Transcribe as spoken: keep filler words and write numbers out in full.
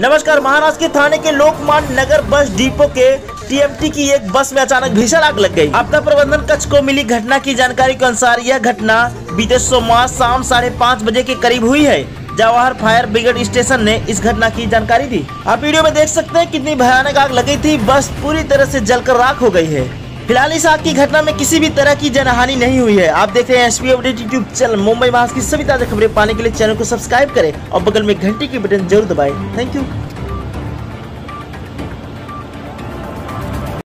नमस्कार। महाराष्ट्र के थाने के लोकमान्य नगर बस डिपो के टीएमटी की एक बस में अचानक भीषण आग लग गई। आपदा प्रबंधन कक्ष को मिली घटना की जानकारी के अनुसार यह घटना बीते सोमवार शाम साढ़े पाँच बजे के करीब हुई है। जवाहर फायर ब्रिगेड स्टेशन ने इस घटना की जानकारी दी। आप वीडियो में देख सकते हैं कितनी भयानक आग लगी थी। बस पूरी तरह से जलकर राख हो गई है। फिलहाल इस आग की घटना में किसी भी तरह की जनहानि नहीं हुई है। आप देख रहे हैं SP update YouTube channel. Mumbai Maharashtra की सभी ताजा खबरें पाने के लिए चैनल को सब्सक्राइब करें और बगल में घंटी की बटन जरूर दबाएं। Thank you.